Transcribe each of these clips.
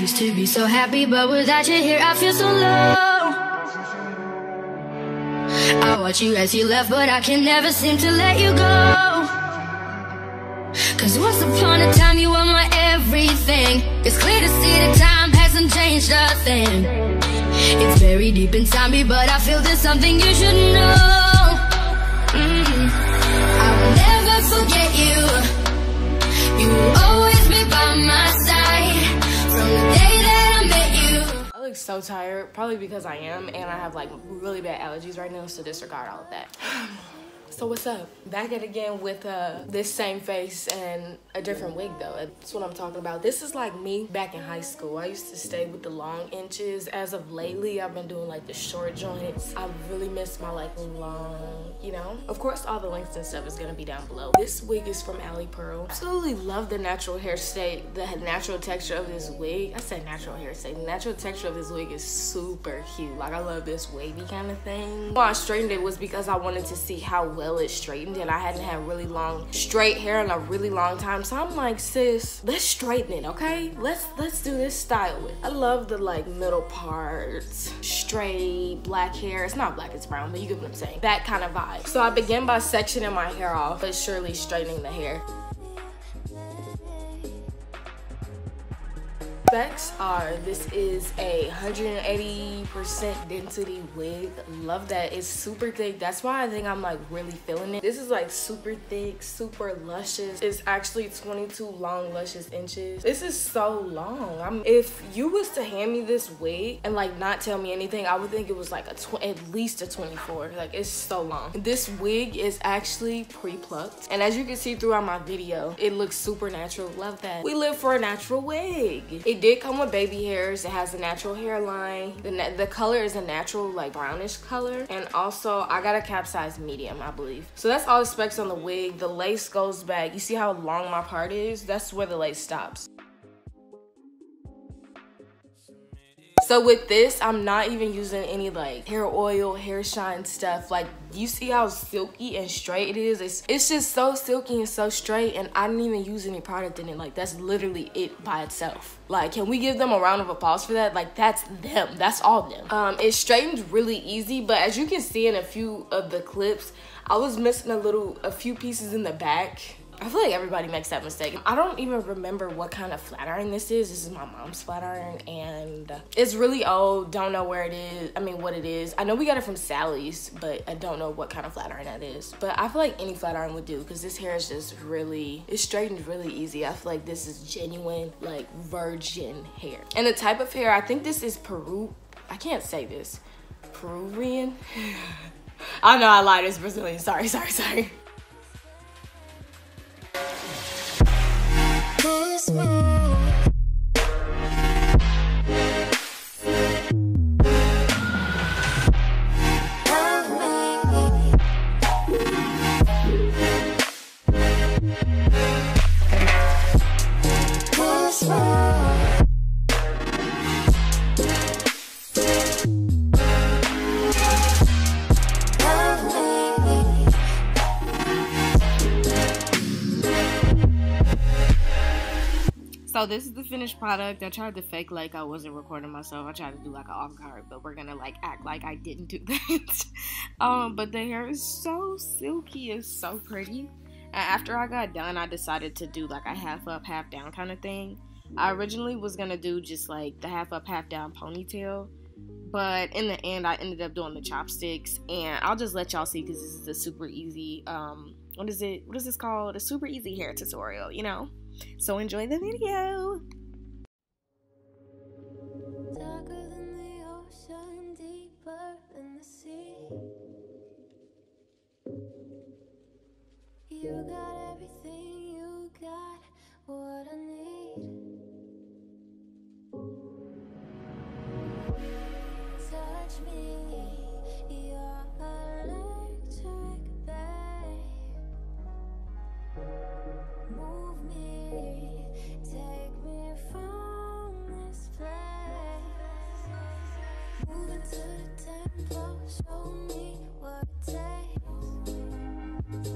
used to be so happy, but without you here I feel so low. I watched you as you left, but I can never seem to let you go. Cause once upon a time you were my everything. It's clear to see that time hasn't changed a thing. It's very deep inside me, but I feel there's something you should know. I will never forget you. You will always be by my side. From the day that I met you. I look so tired, probably because I am, and I have like really bad allergies right now, so disregard all of that. So what's up? Back at it again with this same face and a different wig though. That's what I'm talking about. This is like me back in high school. I used to stay with the long inches. As of lately, I've been doing like the short joints. I really miss my like long, you know? Of course, all the lengths and stuff is gonna be down below. This wig is from Ali Pearl. Absolutely love the natural hair state, the natural texture of this wig. I said natural hair state. The natural texture of this wig is super cute. Like I love this wavy kind of thing. Why I straightened it was because I wanted to see how well it's straightened, and I hadn't had really long straight hair in a really long time, so I'm like, sis, let's straighten it, okay? Let's do this style with. I love the like middle parts, straight black hair. It's not black, it's brown, but you get what I'm saying, that kind of vibe. So I began by sectioning my hair off, but surely straightening the hair. Specs are, this is a 180% density wig. Love that. It's super thick. That's why I think I'm like really feeling it. This is like super thick, super luscious. It's actually 22 long luscious inches. This is so long. If you was to hand me this wig and like not tell me anything, I would think it was like at least a 24. Like it's so long. This wig is actually pre-plucked, and as you can see throughout my video, it looks super natural. Love that. We live for a natural wig. It did come with baby hairs. It has a natural hairline. The color is a natural like brownish color, and also I got a cap size medium, I believe. So that's all the specs on the wig. The lace goes back. You see how long my part is? That's where the lace stops. So with this, I'm not even using any like hair oil, hair shine stuff. Like you see how silky and straight it is. It's just so silky and so straight, and I didn't even use any product in it. Like that's literally it by itself. Like can we give them a round of applause for that? Like that's them, that's all them. It straightened really easy, but as you can see in a few of the clips, I was missing a few pieces in the back. I feel like everybody makes that mistake. I don't even remember what kind of flat iron this is. This is my mom's flat iron, and it's really old. Don't know where it is. I mean, what it is. I know we got it from Sally's, but I don't know what kind of flat iron that is. But I feel like any flat iron would do, because this hair is just really, it's straightened really easy. I feel like this is genuine, like virgin hair. And the type of hair, I think this is Peruvian? I know I lied, it's Brazilian. Sorry. So this is the finished product. I tried to fake like I wasn't recording myself. I tried to do like an avant-garde, but we're gonna like act like I didn't do that. But the hair is so silky, it's so pretty. And after I got done, I decided to do like a half up, half down kind of thing. I originally was gonna do just like the half up, half down ponytail, but in the end I ended up doing the chopsticks, and I'll just let y'all see, because this is a super easy what is this called, a super easy hair tutorial, you know? So enjoy the video. Darker than the ocean, deeper than the sea. You got everything, you got what I need. Touch me, you're electric, babe. Move me. Take me from this place. Move into the tempo. Show me what it takes.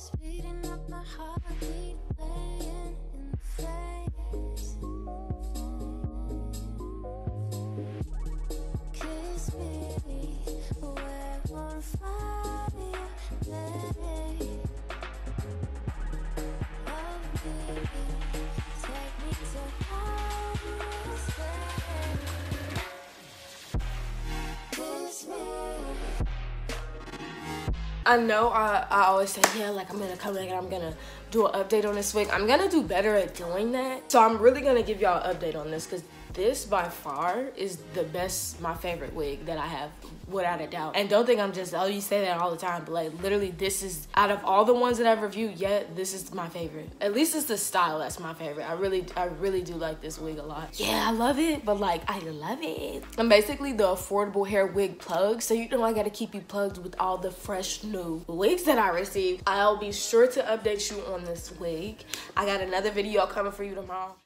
Speeding up my heartbeat, laying in the face. I know I always say, yeah, like I'm gonna come back and I'm gonna do an update on this wig. I'm gonna do better at doing that. So I'm really gonna give y'all an update on this because this by far is the best, my favorite wig that I have without a doubt. And don't think I'm just, oh, you say that all the time, but like literally this is, out of all the ones that I've reviewed yet, this is my favorite. At least it's the style that's my favorite. I really do like this wig a lot. Yeah, I love it, but like, I love it. I'm basically the affordable hair wig plug. So you know I gotta keep you plugged with all the fresh new wigs that I received. I'll be sure to update you on this wig. I got another video coming for you tomorrow.